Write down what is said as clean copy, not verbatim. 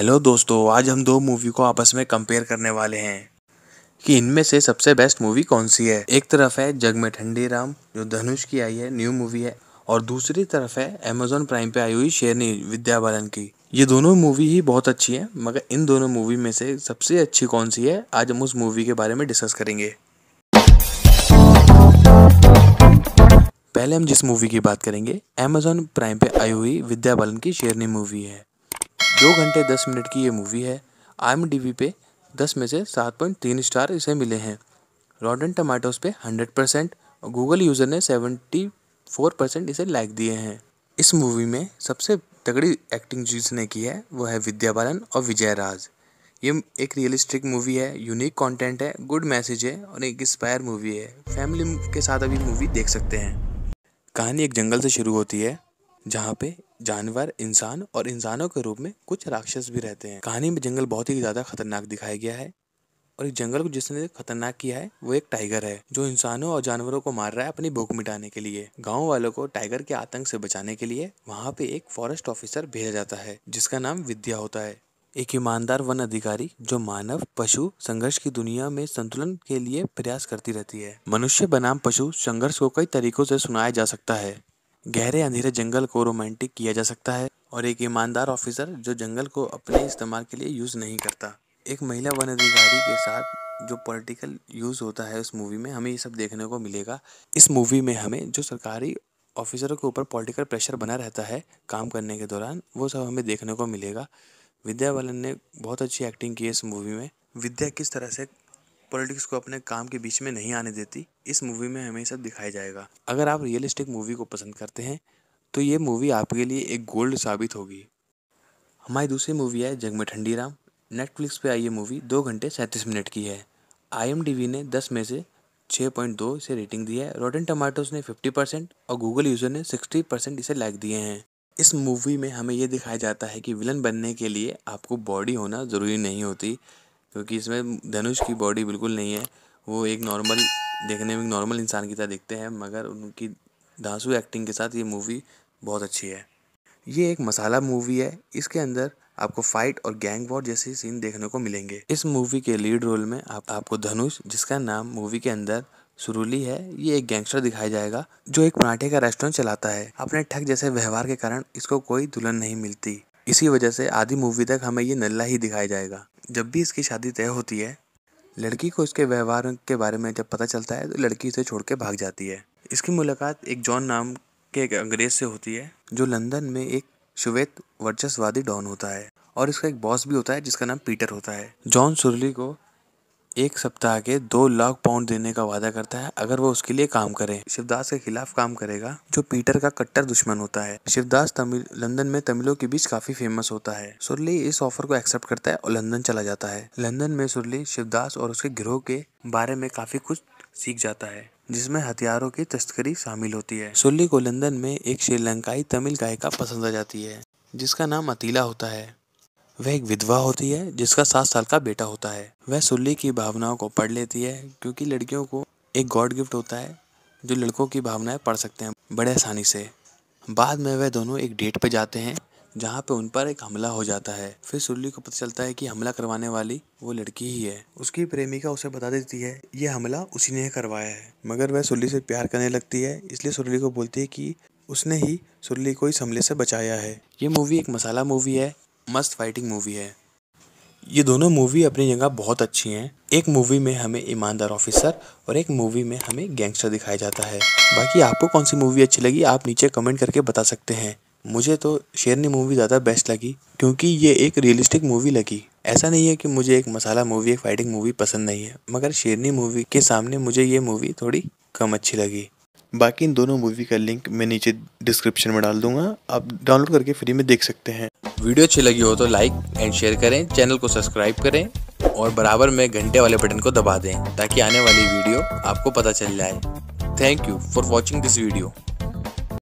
Hello दोस्तों, आज हम दो मूवी को आपस में कंपेयर करने वाले हैं कि इनमें से सबसे बेस्ट मूवी कौन सी है। एक तरफ है जगमे ठंडीराम जो धनुष की आई है, न्यू मूवी है, और दूसरी तरफ है अमेजॉन प्राइम पे आई हुई शेरनी विद्या बालन की। ये दोनों मूवी ही बहुत अच्छी है, मगर इन दोनों मूवी में से सबसे अच्छी कौन सी है, आज हम उस मूवी के बारे में डिस्कस करेंगे। पहले हम जिस मूवी की बात करेंगे, अमेजॉन प्राइम पे आई हुई विद्या बालन की शेरनी मूवी है। 2 घंटे 10 मिनट की ये मूवी है। IMDB पे 10 में से 7.3 स्टार इसे मिले हैं। रॉटन टमाटोज़ पे 100% और गूगल यूज़र ने 74% इसे लाइक दिए हैं। इस मूवी में सबसे तगड़ी एक्टिंग जिसने की है वो है विद्या बालन और विजय राज। ये एक रियलिस्टिक मूवी है, यूनिक कंटेंट है, गुड मैसेज है और एक इंस्पायर मूवी है। फैमिली के साथ अभी मूवी देख सकते हैं। कहानी एक जंगल से शुरू होती है जहाँ पे जानवर, इंसान और इंसानों के रूप में कुछ राक्षस भी रहते हैं। कहानी में जंगल बहुत ही ज़्यादा खतरनाक दिखाया गया है और इस जंगल को जिसने खतरनाक किया है वो एक टाइगर है जो इंसानों और जानवरों को मार रहा है अपनी भूख मिटाने के लिए। गांव वालों को टाइगर के आतंक से बचाने के लिए वहाँ पे एक फॉरेस्ट ऑफिसर भेजा जाता है जिसका नाम विद्या होता है। एक ईमानदार वन अधिकारी जो मानव पशु संघर्ष की दुनिया में संतुलन के लिए प्रयास करती रहती है। मनुष्य बनाम पशु संघर्ष को कई तरीकों से सुनाया जा सकता है। गहरे अंधेरे जंगल को रोमांटिक किया जा सकता है और एक ईमानदार ऑफिसर जो जंगल को अपने इस्तेमाल के लिए यूज़ नहीं करता। एक महिला वन अधिकारी के साथ जो पॉलिटिकल यूज़ होता है उस मूवी में हमें ये सब देखने को मिलेगा। इस मूवी में हमें जो सरकारी ऑफिसरों के ऊपर पॉलिटिकल प्रेशर बना रहता है काम करने के दौरान, वो सब हमें देखने को मिलेगा। विद्या बालन ने बहुत अच्छी एक्टिंग की है इस मूवी में। विद्या किस तरह से पॉलिटिक्स को अपने काम के बीच में नहीं आने देती, इस मूवी में हमें सब दिखाया जाएगा। अगर आप रियलिस्टिक मूवी को पसंद करते हैं तो ये मूवी आपके लिए एक गोल्ड साबित होगी। हमारी दूसरी मूवी है जगमे ठंडीराम। नेटफ्लिक्स पे आई ये मूवी 2 घंटे 37 मिनट की है। IMDB ने 10 में से 6.2 इसे रेटिंग दी है। रॉटन टमाटोज़ ने 50% और गूगल यूज़र ने 60% इसे लाइक दिए हैं। इस मूवी में हमें यह दिखाया जाता है कि विलन बनने के लिए आपको बॉडी होना ज़रूरी नहीं होती, क्योंकि इसमें धनुष की बॉडी बिल्कुल नहीं है। वो एक नॉर्मल, देखने में नॉर्मल इंसान की तरह दिखते हैं, मगर उनकी धांसू एक्टिंग के साथ ये मूवी बहुत अच्छी है। ये एक मसाला मूवी है, इसके अंदर आपको फाइट और गैंग वॉर जैसे सीन देखने को मिलेंगे। इस मूवी के लीड रोल में आपको धनुष, जिसका नाम मूवी के अंदर सुरुली है, ये एक गैंगस्टर दिखाया जाएगा जो एक पराठे का रेस्टोरेंट चलाता है। अपने ठग जैसे व्यवहार के कारण इसको कोई दुल्हन नहीं मिलती, इसी वजह से आधी मूवी तक हमें ये नल्ला ही दिखाया जाएगा। जब भी इसकी शादी तय होती है, लड़की को इसके व्यवहार के बारे में जब पता चलता है तो लड़की इसे छोड़ के भाग जाती है। इसकी मुलाकात एक जॉन नाम के एक अंग्रेज से होती है जो लंदन में एक श्वेत वर्चस्ववादी डॉन होता है और इसका एक बॉस भी होता है जिसका नाम पीटर होता है। जॉन सुरली को 1 सप्ताह के 2 लाख पाउंड देने का वादा करता है अगर वो उसके लिए काम करे। शिवदास के खिलाफ काम करेगा जो पीटर का कट्टर दुश्मन होता है। शिवदास लंदन में तमिलों के बीच काफी फेमस होता है। सुरली इस ऑफर को एक्सेप्ट करता है और लंदन चला जाता है। लंदन में सुरली शिवदास और उसके गिरोह के बारे में काफी कुछ सीख जाता है जिसमें हथियारों की तस्करी शामिल होती है। सुरली को लंदन में एक श्रीलंकाई तमिल गायिका पसंद आ जाती है जिसका नाम अतिला होता है। वह एक विधवा होती है जिसका 7 साल का बेटा होता है। वह सुरली की भावनाओं को पढ़ लेती है, क्योंकि लड़कियों को एक गॉड गिफ्ट होता है जो लड़कों की भावनाएं पढ़ सकते हैं बड़े आसानी से। बाद में वह दोनों एक डेट पे जाते हैं जहाँ पे उन पर एक हमला हो जाता है। फिर सुरली को पता चलता है कि हमला करवाने वाली वो लड़की ही है। उसकी प्रेमिका उसे बता देती है ये हमला उसी ने करवाया है, मगर वह सुरली से प्यार करने लगती है, इसलिए सुरली को बोलती है कि उसने ही सुरली को इस हमले से बचाया है। ये मूवी एक मसाला मूवी है, मस्त फाइटिंग मूवी है। ये दोनों मूवी अपनी जगह बहुत अच्छी हैं। एक मूवी में हमें ईमानदार ऑफिसर और एक मूवी में हमें गैंगस्टर दिखाया जाता है। बाकी आपको कौन सी मूवी अच्छी लगी आप नीचे कमेंट करके बता सकते हैं। मुझे तो शेरनी मूवी ज़्यादा बेस्ट लगी, क्योंकि ये एक रियलिस्टिक मूवी लगी। ऐसा नहीं है कि मुझे एक मसाला मूवी, एक फाइटिंग मूवी पसंद नहीं है, मगर शेरनी मूवी के सामने मुझे ये मूवी थोड़ी कम अच्छी लगी। बाकी इन दोनों मूवी का लिंक मैं नीचे डिस्क्रिप्शन में डाल दूंगा, आप डाउनलोड करके फ्री में देख सकते हैं। वीडियो अच्छी लगी हो तो लाइक एंड शेयर करें, चैनल को सब्सक्राइब करें और बराबर में घंटे वाले बटन को दबा दें ताकि आने वाली वीडियो आपको पता चल जाए। Thank you for watching this video.